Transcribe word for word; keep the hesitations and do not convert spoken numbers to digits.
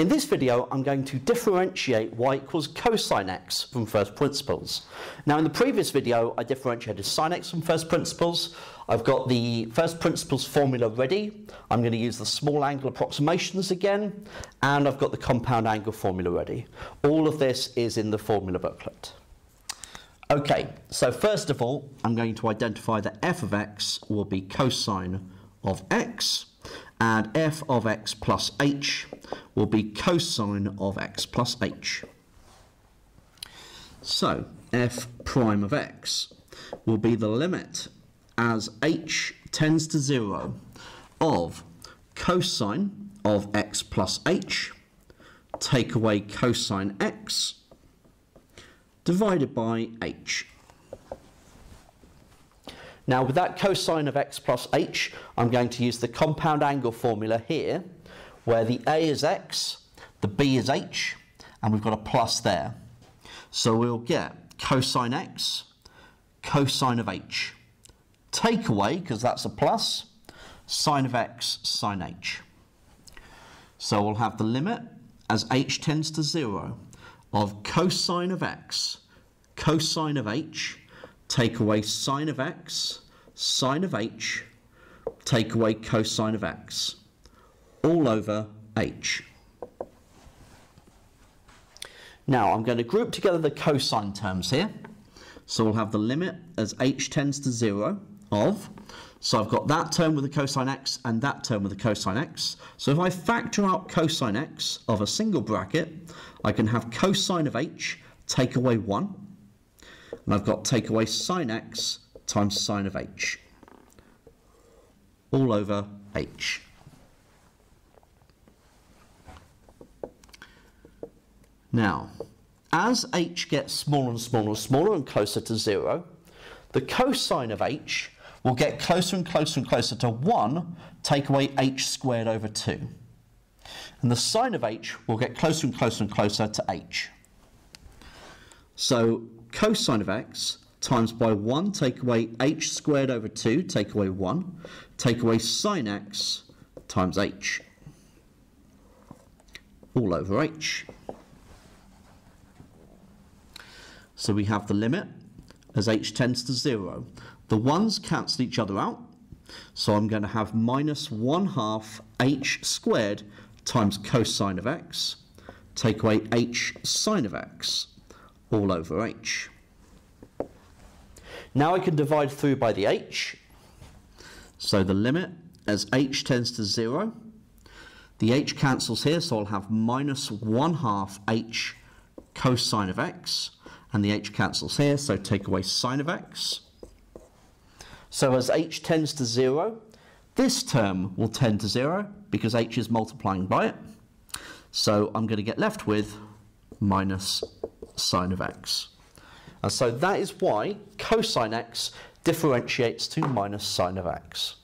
In this video, I'm going to differentiate y equals cosine x from first principles. Now, in the previous video, I differentiated sine x from first principles. I've got the first principles formula ready. I'm going to use the small angle approximations again, and I've got the compound angle formula ready. All of this is in the formula booklet. Okay, so first of all, I'm going to identify that f of x will be cosine of x, and f of x plus h will be cosine of x plus h. So f prime of x will be the limit as h tends to zero of cosine of x plus h, take away cosine x, divided by h. Now, with that cosine of x plus h, I'm going to use the compound angle formula here, where the a is x, the b is h, and we've got a plus there. So we'll get cosine x, cosine of h. Take away, because that's a plus, sine of x, sine h. So we'll have the limit as h tends to zero of cosine of x, cosine of h, take away sine of x, sine of h, take away cosine of x, all over h. Now I'm going to group together the cosine terms here. So we'll have the limit as h tends to zero of, so I've got that term with the cosine x and that term with the cosine x. So if I factor out cosine x of a single bracket, I can have cosine of h take away one. And I've got take away sine x times sine of h, all over h. Now, as h gets smaller and smaller and smaller and closer to zero, the cosine of h will get closer and closer and closer to one, take away h squared over two. And the sine of h will get closer and closer and closer to h. So cosine of x times by one, take away h squared over two, take away one, take away sine x times h, all over h. So we have the limit as h tends to zero. The ones cancel each other out, so I'm going to have minus one half h squared times cosine of x, take away h sine of x, all over h. Now I can divide through by the h. So the limit as h tends to zero, the h cancels here, so I'll have minus one half h cosine of x, and the h cancels here, so take away sine of x. So as h tends to zero, this term will tend to zero because h is multiplying by it. So I'm going to get left with minus sine of x. And so that is why cosine x differentiates to minus sine of x.